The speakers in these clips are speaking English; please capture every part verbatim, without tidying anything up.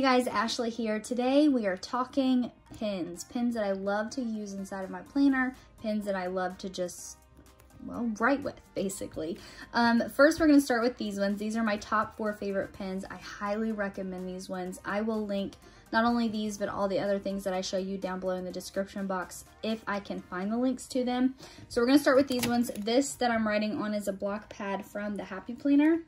Hey guys, Ashley here. Today we are talking pins, pins that I love to use inside of my planner, pins that I love to just, well, write with basically. Um, first, we're gonna start with these ones. These are my top four favorite pins. I highly recommend these ones. I will link not only these, but all the other things that I show you down below in the description box if I can find the links to them. So we're gonna start with these ones. This that I'm writing on is a block pad from the Happy Planner.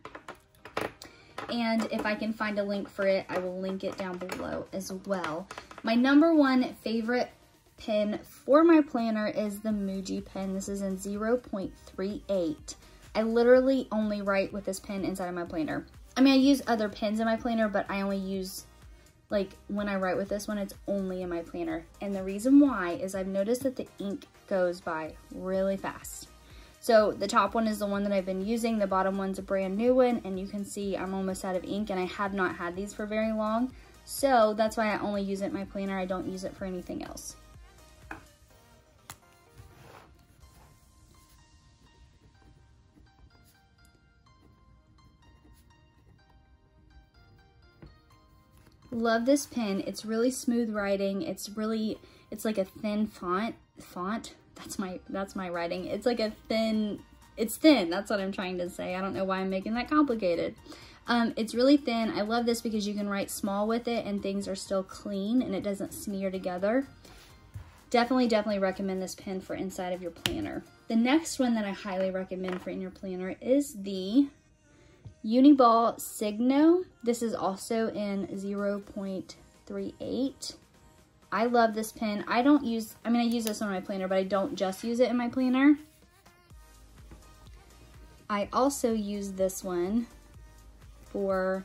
And if I can find a link for it, I will link it down below as well. My number one favorite pen for my planner is the Muji pen. This is in zero point three eight. I literally only write with this pen inside of my planner. I mean, I use other pens in my planner, but I only use, like, when I write with this one, it's only in my planner. And the reason why is I've noticed that the ink goes by really fast. So the top one is the one that I've been using, the bottom one's a brand new one, and you can see I'm almost out of ink and I have not had these for very long. So that's why I only use it in my planner, I don't use it for anything else. Love this pen, it's really smooth writing, it's really, it's like a thin font, font? That's my, that's my writing. It's like a thin, it's thin. That's what I'm trying to say. I don't know why I'm making that complicated. Um, it's really thin. I love this because you can write small with it and things are still clean and it doesn't smear together. Definitely, definitely recommend this pen for inside of your planner. The next one that I highly recommend for in your planner is the Uni-ball Signo. This is also in zero point three eight. I love this pen. I don't use, I mean, I use this on my planner, but I don't just use it in my planner. I also use this one for,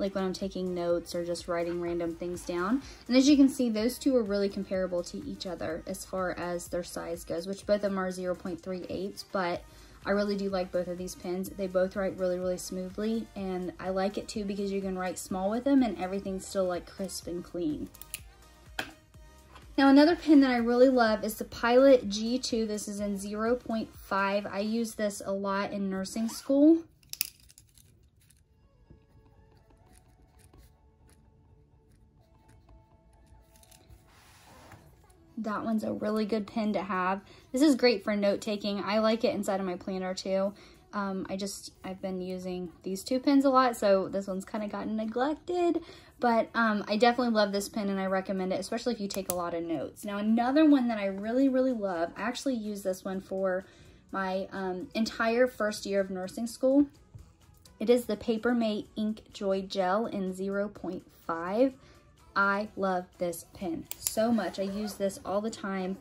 like, when I'm taking notes or just writing random things down. And as you can see, those two are really comparable to each other as far as their size goes, which both of them are zero point three eight, but I really do like both of these pens. They both write really, really smoothly, and I like it too because you can write small with them and everything's still, like, crisp and clean. Now, another pen that I really love is the Pilot G two. This is in zero point five. I use this a lot in nursing school. That one's a really good pen to have. This is great for note taking. I like it inside of my planner too. Um, I just, I've been using these two pens a lot, so this one's kind of gotten neglected, but um, I definitely love this pen and I recommend it, especially if you take a lot of notes. Now, another one that I really, really love, I actually used this one for my um, entire first year of nursing school. It is the Paper Mate InkJoy Gel in zero point five. I love this pen so much. I use this all the time.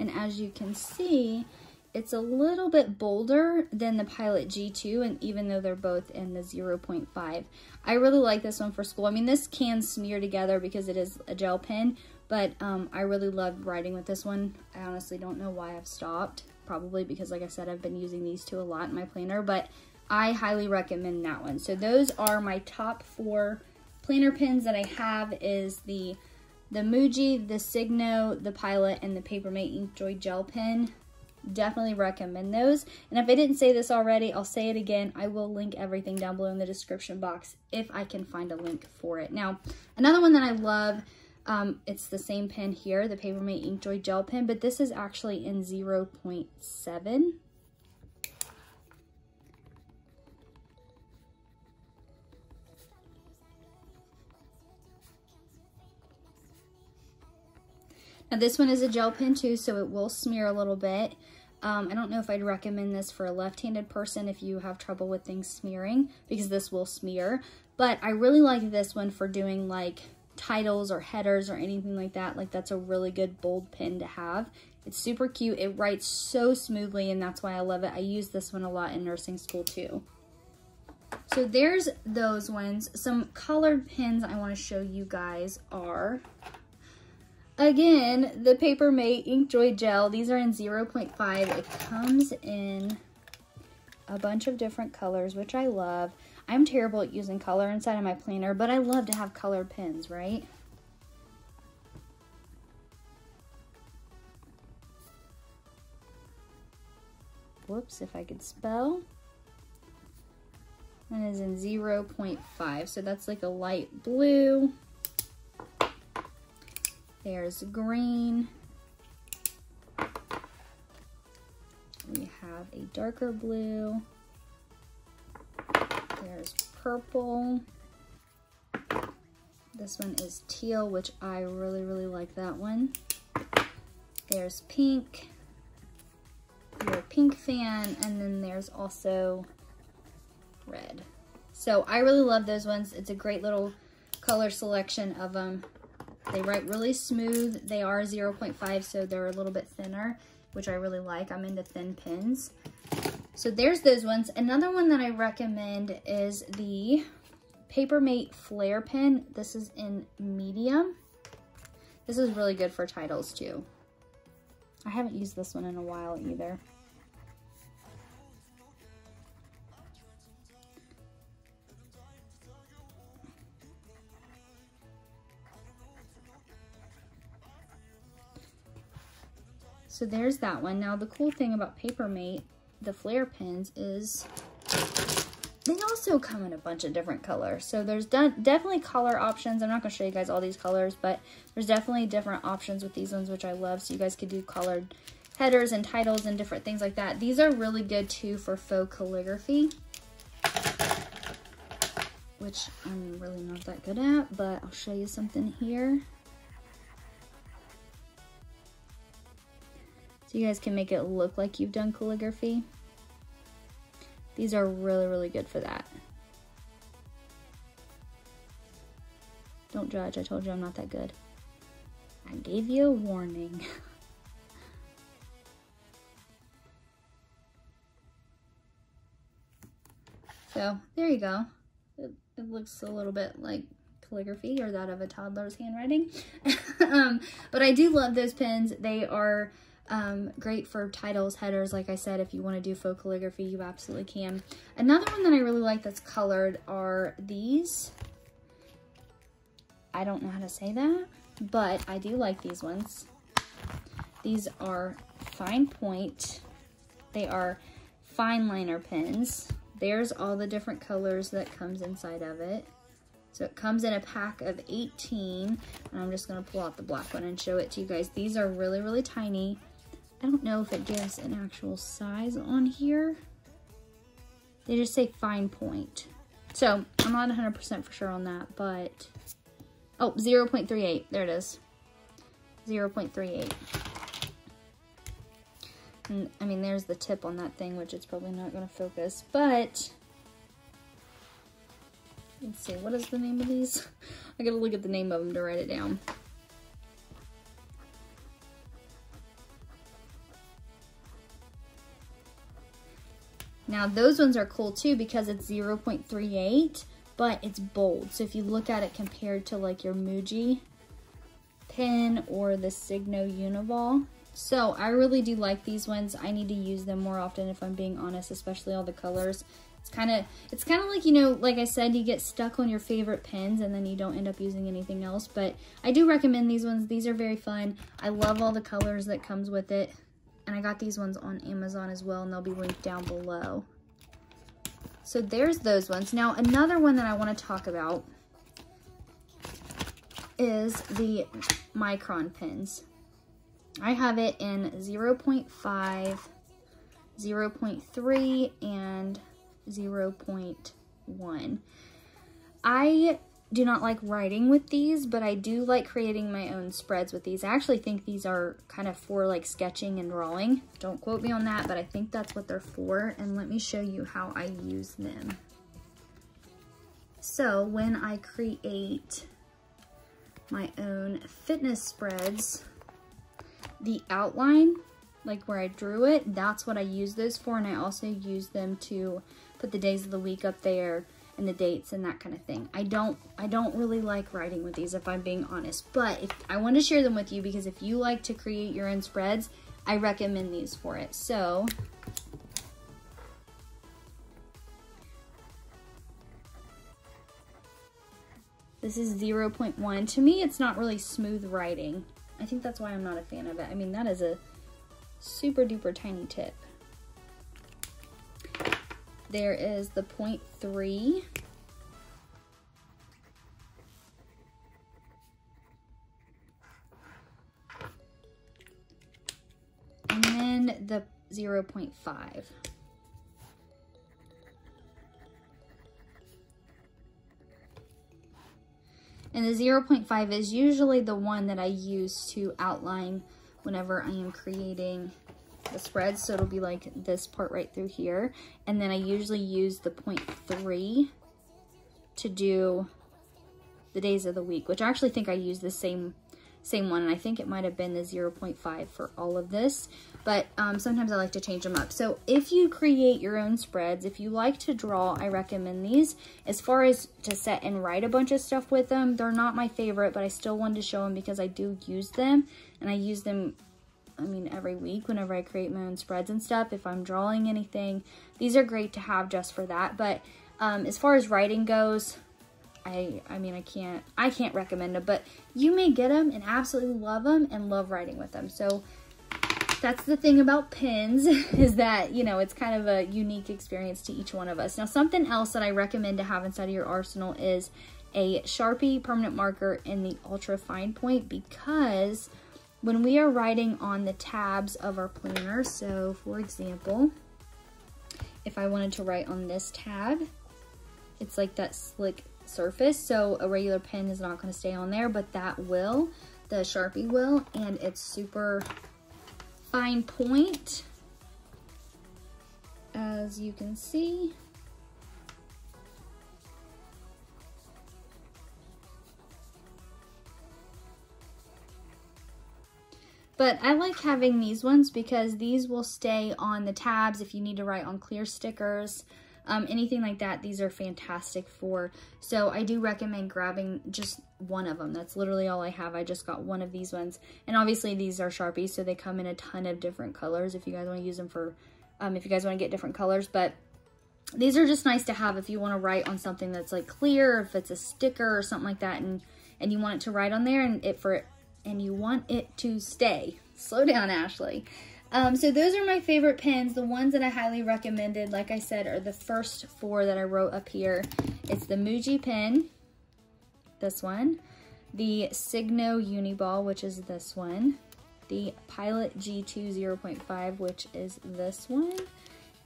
And as you can see, it's a little bit bolder than the Pilot G two, and even though they're both in the zero point five. I really like this one for school. I mean, this can smear together because it is a gel pen, but um, I really love writing with this one. I honestly don't know why I've stopped, probably because, like I said, I've been using these two a lot in my planner, but I highly recommend that one. So those are my top four planner pens that I have is the The Muji, the Signo, the Pilot, and the Paper Mate InkJoy Gel Pen. Definitely recommend those. And if I didn't say this already, I'll say it again. I will link everything down below in the description box if I can find a link for it. Now, another one that I love, um, it's the same pen here, the Paper Mate InkJoy Gel Pen, but this is actually in zero point seven. Now, this one is a gel pen too, so it will smear a little bit. Um, I don't know if I'd recommend this for a left-handed person if you have trouble with things smearing, because this will smear. But I really like this one for doing, like, titles or headers or anything like that. Like, that's a really good bold pen to have. It's super cute. It writes so smoothly, and that's why I love it. I use this one a lot in nursing school too. So there's those ones. Some colored pens I want to show you guys are... Again, the Paper Mate InkJoy Gel. These are in zero point five. It comes in a bunch of different colors, which I love. I'm terrible at using color inside of my planner, but I love to have colored pens, right? oops, if I could spell. That is in zero point five, so that's like a light blue. There's green. We have a darker blue. There's purple. This one is teal, which I really, really like that one. There's pink. You're a pink fan, and then there's also red. So I really love those ones. It's a great little color selection of them. They write really smooth. They are zero point five, so they're a little bit thinner, which I really like. I'm into thin pens. So there's those ones. Another one that I recommend is the Paper Mate Flair pen. This is in medium. This is really good for titles too. I haven't used this one in a while either. So there's that one. Now the cool thing about Paper Mate, the Flair pens, is they also come in a bunch of different colors. So there's de definitely color options. I'm not gonna show you guys all these colors, but there's definitely different options with these ones, which I love. So you guys could do colored headers and titles and different things like that. These are really good too for faux calligraphy, which I'm really not that good at, but I'll show you something here. So you guys can make it look like you've done calligraphy. These are really, really good for that. Don't judge, I told you I'm not that good. I gave you a warning. So there you go. It, it looks a little bit like calligraphy or that of a toddler's handwriting. um, but I do love those pens. They are Um, great for titles, headers, like I said. If you want to do faux calligraphy, you absolutely can. Another one that I really like that's colored are these. I don't know how to say that, but I do like these ones. These are fine point. They are fine liner pens. There's all the different colors that comes inside of it. So it comes in a pack of eighteen, and I'm just gonna pull out the black one and show it to you guys. These are really, really tiny. I don't know if it gives an actual size on here. They just say fine point. So I'm not one hundred percent for sure on that, but, oh, zero point three eight, there it is. zero point three eight. And I mean, there's the tip on that thing, which it's probably not gonna focus, but let's see, what is the name of these? I gotta look at the name of them to write it down. Now those ones are cool too because it's zero point three eight, but it's bold. So if you look at it compared to like your Muji pen or the Signo Uni-ball. So I really do like these ones. I need to use them more often if I'm being honest, especially all the colors. It's kind of it's kind of like, you know, like I said, you get stuck on your favorite pens and then you don't end up using anything else. But I do recommend these ones. These are very fun. I love all the colors that comes with it. And I got these ones on Amazon as well, and they'll be linked down below. So there's those ones. Now, another one that I want to talk about is the Micron pens. I have it in zero point five, zero point three, and zero point one. I do not like writing with these, but I do like creating my own spreads with these. I actually think these are kind of for like sketching and drawing. Don't quote me on that, but I think that's what they're for. And let me show you how I use them. So when I create my own fitness spreads, the outline, like where I drew it, that's what I use those for. And I also use them to put the days of the week up there and the dates and that kind of thing. I don't I don't really like writing with these if I'm being honest, but if, I want to share them with you because if you like to create your own spreads, I recommend these for it. So this is zero point one. To me, it's not really smooth writing. I think that's why I'm not a fan of it. I mean, that is a super duper tiny tip. There is the point three. And then the zero point five. And the zero point five is usually the one that I use to outline whenever I am creating the spread. So it'll be like this part right through here. And then I usually use the point three to do the days of the week, which I actually think I use the same same one. And I think it might've been the zero point five for all of this, but um, sometimes I like to change them up. So if you create your own spreads, if you like to draw, I recommend these. As far as to set and write a bunch of stuff with them, they're not my favorite, but I still wanted to show them because I do use them, and I use them I mean, every week whenever I create my own spreads and stuff. If I'm drawing anything, these are great to have just for that. But um, as far as writing goes, I I mean, I can't, I can't recommend them, but you may get them and absolutely love them and love writing with them. So that's the thing about pens, is that, you know, it's kind of a unique experience to each one of us. Now, something else that I recommend to have inside of your arsenal is a Sharpie permanent marker in the ultra fine point, because when we are writing on the tabs of our planner, so for example, if I wanted to write on this tab, it's like that slick surface, so a regular pen is not going to stay on there, but that will, the Sharpie will, and it's super fine point, as you can see. But I like having these ones because these will stay on the tabs if you need to write on clear stickers, um, anything like that. These are fantastic for. So I do recommend grabbing just one of them. That's literally all I have. I just got one of these ones. And obviously these are Sharpies, so they come in a ton of different colors if you guys want to use them for, um, if you guys want to get different colors. But these are just nice to have if you want to write on something that's like clear, if it's a sticker or something like that, and, and you want it to write on there and it for it. and you want it to stay. Slow down, Ashley. Um, so those are my favorite pens. The ones that I highly recommended, like I said, are the first four that I wrote up here. It's the Muji pen, this one, the Signo Uni-ball, which is this one, the Pilot G two zero point five, which is this one,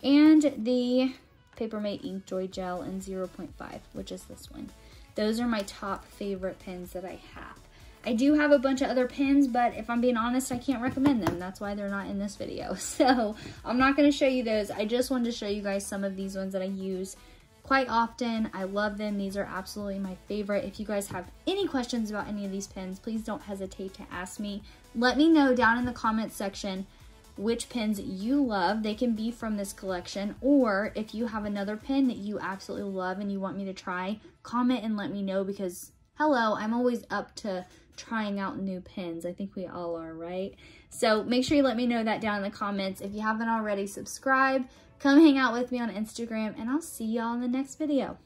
and the Paper Mate InkJoy Gel in zero point five, which is this one. Those are my top favorite pens that I have. I do have a bunch of other pens, but if I'm being honest, I can't recommend them. That's why they're not in this video. So I'm not going to show you those. I just wanted to show you guys some of these ones that I use quite often. I love them. These are absolutely my favorite. If you guys have any questions about any of these pens, please don't hesitate to ask me. Let me know down in the comments section which pens you love. They can be from this collection, or if you have another pen that you absolutely love and you want me to try, comment and let me know, because hello, I'm always up to trying out new pens. I think we all are, right? So make sure you let me know that down in the comments. If you haven't already, subscribe, come hang out with me on Instagram, and I'll see y'all in the next video.